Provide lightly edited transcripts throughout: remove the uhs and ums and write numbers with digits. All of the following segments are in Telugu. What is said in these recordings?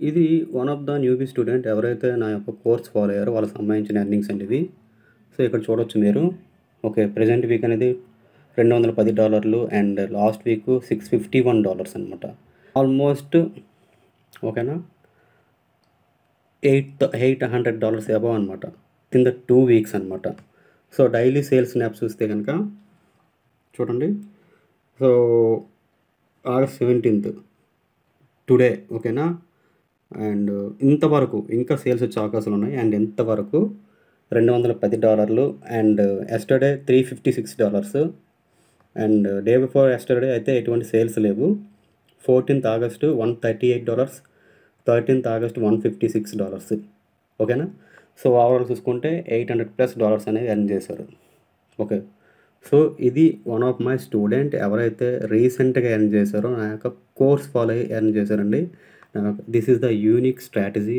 This is one of the newbie student evarite na yokka course follow ayyaru vallu sambayinchina earnings and ivi so ikkada chodochu meeru okay present week anedi $210 and last week $651 anamata almost okay na $800 above anamata in the 2 weeks anamata so daily sales snaps chuste ganaka chudandi so August 17th today okay na and ఇంతవరకు ఇంకా సేల్స్ వచ్చే అవకాశాలు ఉన్నాయి అండ్ ఇంతవరకు $210 and yesterday $356 and day before yesterday అయితే ఎటువంటి సేల్స్ లేవు 14th ఆగస్ట్ $138 13th ఆగస్ట్ $156 ఓకేనా సో ఓవరాల్ చూసుకుంటే $800+ అనేది ఎర్న్ చేశారు ఓకే సో ఇది వన్ ఆఫ్ మై స్టూడెంట్ ఎవరైతే రీసెంట్గా ఎర్న్ చేశారో నా యొక్క కోర్స్ ఫాలో అయ్యి ఎర్న్ చేశారండి this is the unique strategy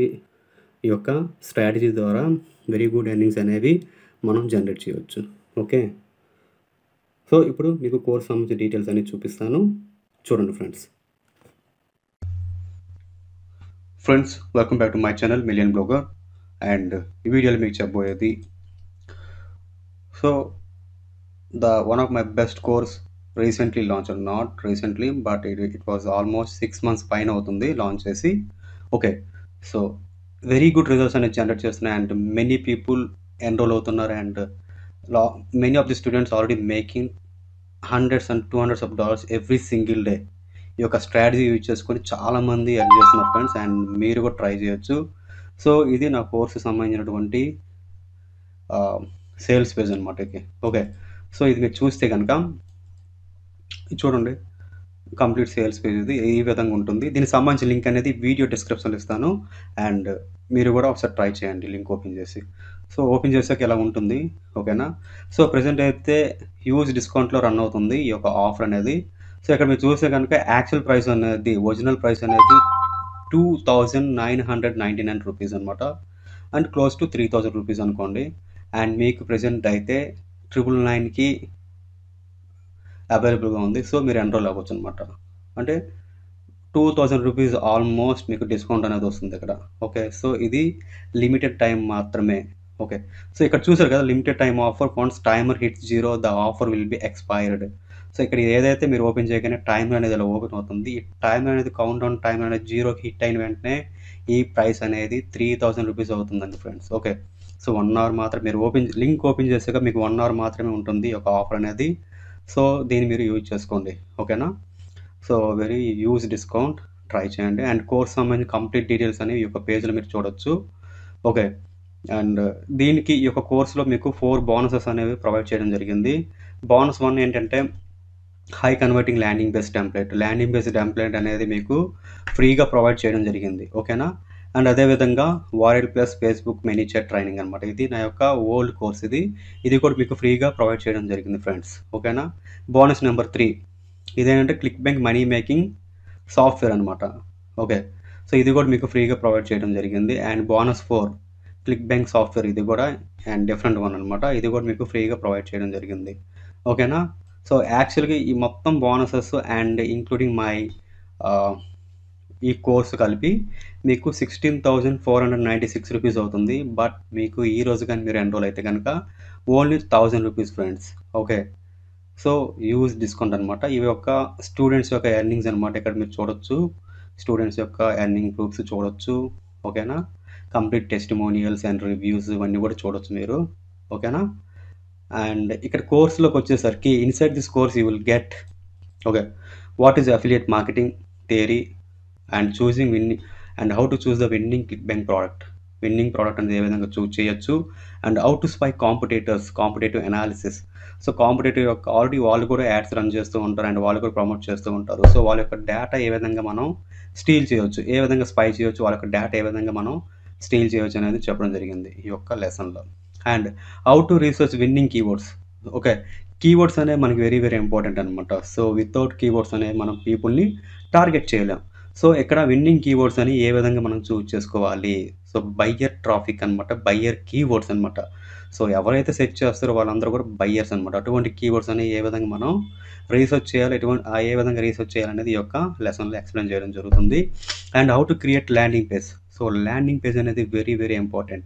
yokka strategy dwara very good earnings anevi manam generate cheyochu okay so ipudu meeku course sammanthi details ani chupistanu chudandi friends welcome back to my channel Million Blogger and ee video lo meeku cheppoyedi so the one of my best course recently launched or not recently but it was almost 6 months పైన అవుతుంది లాంచ్ చేసి okay so very good results అనేది జనరేట్ చేస్తున్నాయి అండ్ మెనీ పీపుల్ ఎన్రోల్ అవుతున్నారు and many of the students already making $100s and $200s every single day ఈ యొక్క స్ట్రాటజీ యూజ్ చేసుకొని చాలామంది ఎర్న్ చేస్తున్నారు ఫ్రెండ్స్ అండ్ మీరు కూడా ట్రై చేయొచ్చు సో ఇది నా కోర్సు సంబంధించినటువంటి సేల్స్ పేజ్ అనమాట ఓకే సో ఇది మీరు చూస్తే కనుక చూడండి కంప్లీట్ సేల్స్ పేజ్ ఇది ఈ విధంగా ఉంటుంది దీనికి సంబంధించిన లింక్ అనేది వీడియో డిస్క్రిప్షన్లో ఇస్తాను అండ్ మీరు కూడా ఒకసారి ట్రై చేయండి లింక్ ఓపెన్ చేసి సో ఓపెన్ చేసాక ఎలా ఉంటుంది ఓకేనా సో ప్రజెంట్ అయితే హ్యూజ్ డిస్కౌంట్లో రన్ అవుతుంది ఈ యొక్క ఆఫర్ అనేది సో ఇక్కడ మీరు చూస్తే కనుక యాక్చువల్ ప్రైస్ అనేది ఒరిజినల్ ప్రైస్ అనేది ₹2,999 అనమాట అండ్ క్లోజ్ టు ₹3,000 అనుకోండి అండ్ మీకు ప్రజెంట్ అయితే 999కి అవైలబుల్గా ఉంది సో మీరు ఎన్రోల్ అవ్వచ్చు అనమాట అంటే ₹2,000 ఆల్మోస్ట్ మీకు డిస్కౌంట్ అనేది వస్తుంది ఇక్కడ ఓకే సో ఇది లిమిటెడ్ టైం మాత్రమే ఓకే సో ఇక్కడ చూసారు కదా limited time offer once timer hits 0 the offer will be expired so ఇక్కడ ఏదైతే మీరు ఓపెన్ చేయగానే టైమర్ అనేది ఇలా ఓపెన్ అవుతుంది ఈ టైమర్ అనేది కౌంట్ డౌన్ టైమర్ అనేది 0కి హిట్ అయిన వెంటనే ఈ ప్రైస్ అనేది ₹3,000 అవుతుందండి ఫ్రెండ్స్ ఓకే సో 1 hour మాత్రమే మీరు లింక్ ఓపెన్ చేసాక మీకు 1 hour మాత్రమే ఉంటుంది ఒక ఆఫర్ అనేది సో దీన్ని మీరు యూజ్ చేసుకోండి ఓకేనా so very use discount try చేయండి అండ్ కోర్స్ సంబంధించి కంప్లీట్ డీటెయిల్స్ అనేవి ఈ యొక్క పేజ్లో మీరు చూడొచ్చు ఓకే అండ్ దీనికి ఈ యొక్క కోర్సులో మీకు 4 బోనసెస్ అనేవి ప్రొవైడ్ చేయడం జరిగింది బోనస్ 1 ఏంటంటే high converting landing based template అనేది మీకు ఫ్రీగా ప్రొవైడ్ చేయడం జరిగింది ఓకేనా అండ్ అదేవిధంగా వారెల్ ప్లస్ ఫేస్బుక్ మేనేజర్ ట్రైనింగ్ అనమాట ఇది నా యొక్క ఓల్డ్ కోర్స్ ఇది కూడా మీకు ఫ్రీగా ప్రొవైడ్ చేయడం జరిగింది ఫ్రెండ్స్ ఓకేనా బోనస్ నెంబర్ 3 ఇదేంటంటే ClickBank money making software అనమాట ఓకే సో ఇది కూడా మీకు ఫ్రీగా ప్రొవైడ్ చేయడం జరిగింది and bonus 4 ClickBank software ఇది కూడా అండ్ డిఫరెంట్ 1 అనమాట ఇది కూడా మీకు ఫ్రీగా ప్రొవైడ్ చేయడం జరిగింది ఓకేనా సో యాక్చువల్గా ఈ మొత్తం బోనసెస్ అండ్ ఇంక్లూడింగ్ మై ఈ కోర్సు కలిపి మీకు ₹16,496 అవుతుంది బట్ మీకు ఈ రోజు కానీ మీరు ఎన్రోల్ అయితే కనుక only ₹1,000 friends okay so use discount అనమాట ఇవి యొక్క స్టూడెంట్స్ యొక్క ఎర్నింగ్స్ అనమాట ఇక్కడ మీరు చూడొచ్చు స్టూడెంట్స్ యొక్క ఎర్నింగ్ ప్రూఫ్స్ చూడొచ్చు ఓకేనా కంప్లీట్ టెస్టిమోనియల్స్ అండ్ రివ్యూస్ ఇవన్నీ కూడా చూడొచ్చు మీరు ఓకేనా అండ్ ఇక్కడ కోర్సులోకి వచ్చేసరికి inside this course you will get okay what is affiliate marketing theory and choosing winning and how to choose the winning ClickBank winning product అనేది ఏ విధంగా చూజ్ చేయొచ్చు and how to spy competitive analysis so competitive యొక్క ఆల్రెడీ వాళ్ళు కూడా యాడ్స్ రన్ చేస్తూ ఉంటారు అండ్ వాళ్ళు కూడా ప్రమోట్ చేస్తూ ఉంటారు సో వాళ్ళ యొక్క డేటా ఏ విధంగా మనం స్టీల్ చేయొచ్చు ఏ విధంగా స్పై చేయొచ్చు వాళ్ళ యొక్క డేటా ఏ విధంగా మనం స్టీల్ చేయొచ్చు అనేది చెప్పడం జరిగింది ఈ యొక్క లెసన్లో and how to research winning keywords okay keywords అనేవి మనకి వెరీ వెరీ ఇంపార్టెంట్ అనమాట సో వితౌట్ కీవర్డ్స్ అనేవి మనం పీపుల్ని టార్గెట్ చేయలేం సో ఇక్కడ విన్నింగ్ కీవర్డ్స్ అని ఏ విధంగా మనం చూజ్ చేసుకోవాలి సో బయ్యర్ ట్రాఫిక్ అనమాట బయ్యర్ కీవర్డ్స్ అనమాట సో ఎవరైతే సెర్చ్ చేస్తారో వాళ్ళందరూ కూడా బయ్యర్స్ అనమాట అటువంటి కీవర్డ్స్ అని ఏ విధంగా మనం రీసెర్చ్ చేయాలి ఏ విధంగా రీసెర్చ్ చేయాలనేది ఈ యొక్క లెసన్లో ఎక్స్ప్లెయిన్ చేయడం జరుగుతుంది and how to create landing page. So landing page is very, very important.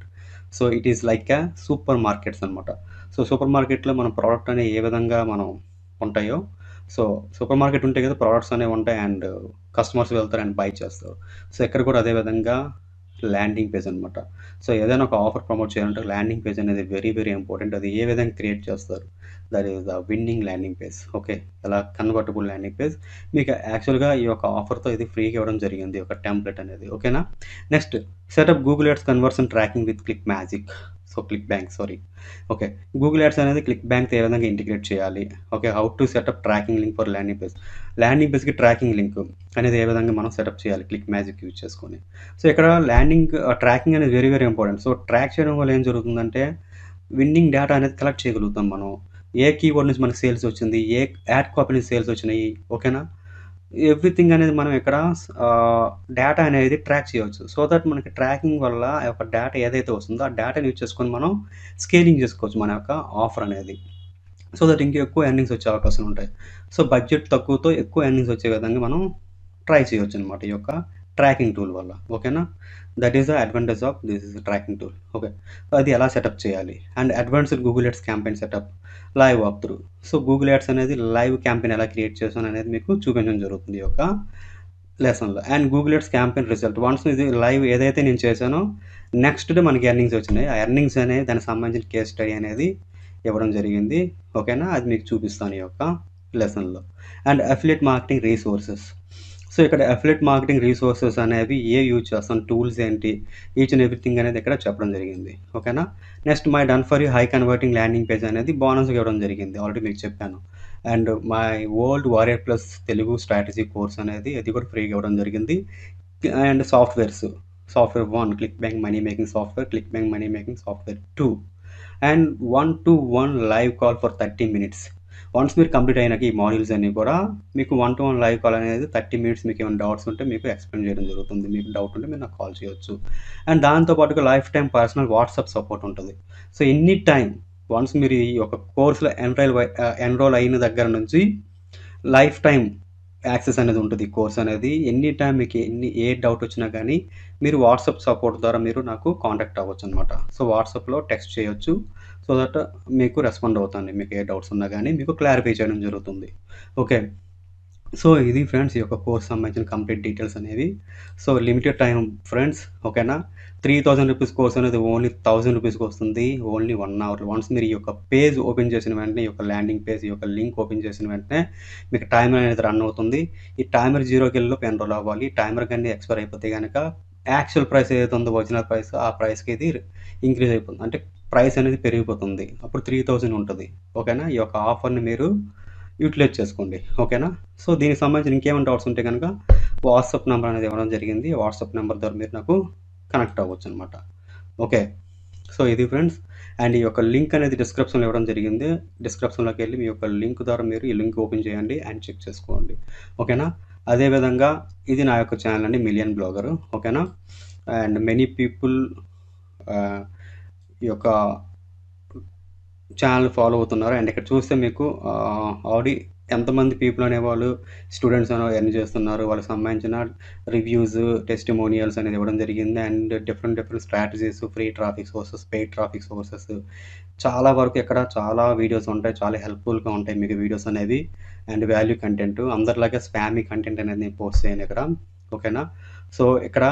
So it is like a supermarkets anamata. So supermarket lo mana product ane e vidhanga manam untayo. So supermarket unte kada products ane untai and customers veltaru and buy chestaru. So ikkada kuda ade vidhanga landing page anamata. So edaina oka offer promote cheyalante landing page anedi very, very important. Adi e vidhanga create chestaru, that is the winning landing page. Okay, ala convertible landing page meeku actually ga ee oka offer tho idi free ga ivadam jarigindi, oka template anedi. Okay na. Next, set up Google Ads conversion tracking with Click Magic. So Clickbank, sorry. Okay, Google Ads and Clickbank they are integrate cheyali. Okay, how to set up tracking link for landing page? Landing page tracking link and they are going set up cheyali. Click Magic use cheskoni. So ikkada landing tracking is very, very important. So track cheyadam valla em jarugundante winning data anedi collect cheyagalugtam manu. A keyword nunchi manaku sales ochindi, a ad copy nunchi sales ochinayi. Okay na. Everything అనేది మనం ఇక్కడ డేటా అనేది ట్రాక్ చేయవచ్చు. సో దట్ మనకి ట్రాకింగ్ వల్ల ఆ యొక్క డేటా ఏదైతే వస్తుందో ఆ డేటాని యూజ్ చేసుకొని మనం స్కేలింగ్ చేసుకోవచ్చు మన యొక్క ఆఫర్ అనేది. సో దట్ ఇంకా ఎక్కువ ఎర్నింగ్స్ వచ్చే అవకాశం ఉంటాయి. సో బడ్జెట్ తక్కువతో ఎక్కువ ఎర్నింగ్స్ వచ్చే విధంగా మనం ట్రై చేయవచ్చు అనమాట ఈ యొక్క ట్రాకింగ్ టూల్ వల్ల. ఓకేనా, that is the advantage of this is tracking tool. Okay, అది ఎలా సెటప్ చేయాలి and advanced Google ads campaign setup, live walk through. So Google ads అనేది లైవ్ క్యాంపెయిన్ ఎలా క్రియేట్ చేస్తాను అనేది మీకు చూపించడం జరుగుతుంది ఈ యొక్క లెసన్లో. And Google ads campaign result once ఇది లైవ్ ఏదైతే నేను చేశానో నెక్స్ట్ డే మనకి ఎర్నింగ్స్ వచ్చినాయి. ఆ ఎర్నింగ్స్ అనేది దానికి సంబంధించిన కేస్ స్టడీ అనేది ఇవ్వడం జరిగింది. ఓకేనా, అది మీకు చూపిస్తాను ఈ యొక్క లెసన్లో. And affiliate marketing resources. So ఇక్కడ అఫిలియేట్ మార్కెటింగ్ రీసోర్సెస్ అనేవి ఏ యూజ్ చేస్తాం, టూల్స్ ఏంటి, ఈచ్ అండ్ ఎవ్రీథింగ్ అనేది ఇక్కడ చెప్పడం జరిగింది. ఓకేనా. Next my done for you high converting landing page అనేది బోనస్గా ఇవ్వడం జరిగింది, ఆల్రెడీ మీకు చెప్పాను. And my old warrior plus Telugu strategy course అనేది అది కూడా ఫ్రీగా ఇవ్వడం జరిగింది. And software 1 ClickBank money making software, ClickBank money making software 2 and 1-to-1 live call for 30 minutes. Once మీరు కంప్లీట్ అయినాక ఈ మాడ్యూల్స్ అన్నీ కూడా మీకు 1-to-1 లైవ్ కాల్ అనేది 30 minutes. మీకు ఏమైనా డౌట్స్ ఉంటే మీకు ఎక్స్ప్లెయిన్ చేయడం జరుగుతుంది. మీకు డౌట్ ఉంటే మీరు నాకు కాల్ చేయొచ్చు. అండ్ దాంతోపాటుగా life time personal WhatsApp support ఉంటుంది. సో ఎనీ టైం వన్స్ మీరు ఈ యొక్క కోర్సులో ఎన్రోల్ అయిన దగ్గర నుంచి లైఫ్ టైం యాక్సెస్ అనేది ఉంటుంది ఈ కోర్స్ అనేది. ఎనీ టైం మీకు ఏ డౌట్ వచ్చినా కానీ మీరు వాట్సాప్ సపోర్ట్ ద్వారా మీరు నాకు కాంటాక్ట్ అవ్వచ్చు అనమాట. సో వాట్సాప్లో టెక్స్ట్ చేయొచ్చు, సో దట్ మీకు రెస్పాండ్ అవుతుంది. మీకు ఏ డౌట్స్ ఉన్నా కానీ మీకు క్లారిఫై చేయడం జరుగుతుంది. ఓకే, సో ఇది ఫ్రెండ్స్ ఈ యొక్క కోర్స్ సంబంధించిన కంప్లీట్ డీటెయిల్స్ అనేవి. So limited time friends. ఓకేనా, 3000 రూపీస్ కోర్స్ అనేది ఓన్లీ 1000 రూపీస్కి వస్తుంది, ఓన్లీ 1 hour. వన్స్ మీరు ఈ యొక్క పేజ్ ఓపెన్ చేసిన వెంటనే, ఈ యొక్క ల్యాండింగ్ పేజ్ ఈ యొక్క లింక్ ఓపెన్ చేసిన వెంటనే మీకు టైమర్ అనేది రన్ అవుతుంది. ఈ టైమర్ 0 గంటల్లో ఎన్రోల్ అవ్వాలి. టైమర్ కానీ ఎక్స్పైర్ అయిపోతే కనుక యాక్చువల్ ప్రైస్ ఏదైతే ఉందో ఒరిజినల్ ప్రైస్, ఆ ప్రైస్కి ఇది ఇంక్రీజ్ అయిపోతుంది, అంటే ప్రైస్ అనేది పెరిగిపోతుంది. అప్పుడు 3000 ఉంటుంది. ఓకేనా, ఈ యొక్క ఆఫర్ని మీరు యూటిలైజ్ చేసుకోండి. ఓకేనా, సో దీనికి సంబంధించిన ఇంకేమైనా డౌట్స్ ఉంటే కనుక వాట్సాప్ నెంబర్ అనేది ఇవ్వడం జరిగింది. వాట్సాప్ నెంబర్ ద్వారా మీరు నాకు కనెక్ట్ అవ్వచ్చు అనమాట. ఓకే, సో ఇది ఫ్రెండ్స్. అండ్ ఈ యొక్క లింక్ అనేది డిస్క్రిప్షన్లో ఇవ్వడం జరిగింది. డిస్క్రిప్షన్లోకి వెళ్ళి మీ యొక్క లింక్ ద్వారా మీరు ఈ లింక్ ఓపెన్ చేయండి అండ్ చెక్ చేసుకోండి. ఓకేనా, అదేవిధంగా ఇది నా యొక్క ఛానల్ అండి, మిలియన్ బ్లాగర్. ఓకేనా, అండ్ మెనీ పీపుల్ ఈ యొక్క ఛానల్ ఫాలో అవుతున్నారు. అండ్ ఇక్కడ చూస్తే మీకు ఆల్రెడీ ఎంతమంది పీపుల్ అనేవాళ్ళు స్టూడెంట్స్ అనేవి ఎర్న్ చేస్తున్నారు, వాళ్ళకి సంబంధించిన రివ్యూస్, టెస్టిమోనియల్స్ అనేది ఇవ్వడం జరిగింది. And different strategies, free traffic sources, paid traffic sources చాలా వరకు ఇక్కడ చాలా వీడియోస్ ఉంటాయి. చాలా హెల్ప్ఫుల్గా ఉంటాయి మీకు వీడియోస్ అనేవి. అండ్ వాల్యూ కంటెంట్, అందరిలాగే స్పామీ కంటెంట్ అనేది నేను పోస్ట్ చేయను ఇక్కడ. ఓకేనా, సో ఇక్కడ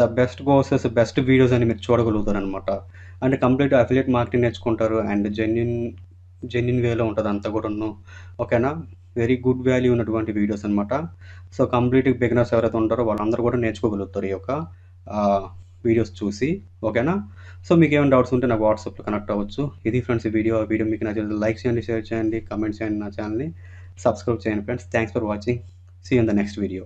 the best courses, best videos అని మీరు చూడగలుగుతారు అనమాట. అంటే కంప్లీట్ అఫిలియేట్ మార్కెటింగ్ నేర్చుకుంటారు అండ్ జెన్యున్ వేలో ఉంటుంది అంతా కూడాను. ఓకేనా, వెరీ గుడ్ వాల్యూ ఉన్నటువంటి వీడియోస్ అనమాట. సో కంప్లీట్ బిగినర్స్ ఎవరైతే ఉంటారో వాళ్ళందరూ కూడా నేర్చుకోగలుగుతారు ఈ యొక్క వీడియోస్ చూసి. ఓకేనా, సో మీకు ఏమైనా డౌట్స్ ఉంటే నాకు వాట్సాప్లో కనెక్ట్ అవ్వచ్చు. ఇది ఫ్రెండ్స్ వీడియో మీకు నచ్చింది లైక్ చేయండి, షేర్ చేయండి, కామెంట్ చేయండి, నా ఛానల్ని సబ్స్క్రైబ్ చేయండి. Friends, thanks for watching. See you in the next video.